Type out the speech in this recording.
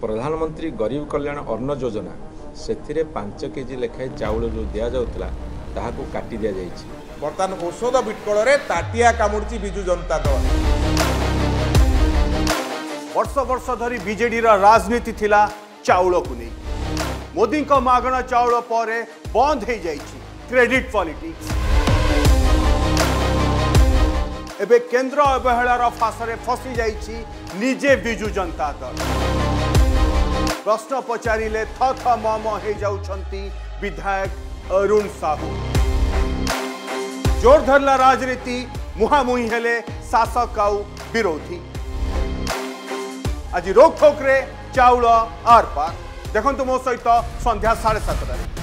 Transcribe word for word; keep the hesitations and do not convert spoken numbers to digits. प्रधानमंत्री गरीब कल्याण अन्न योजना से पांच केजी लेखाएं चाउल जो दि जाऊला ताकू काटी दि जाए। बर्तमान औषध विटकल में ताटिया कामुड़ी विजु जनता दल। वर्ष वर्ष धरी बीजेडी राजनीति थिला चाउल को नहीं। मोदी मागणा चाउल पर बंद हो जाए क्रेडिट पॉलिटिक्स। एबे केन्द्र अवहेलार फासरे फसी जाइछि निजे विजु जनता दल। प्रश्न पचारे थथ मम हो जाउछंती विधायक अरुण साहू। जोर धरला राजनीति मुहामुही हेले शासक आउ विरोधी। आज रोकठोक रे चाउल आर पार देखंतु मो सहित संध्या साढ़े सात।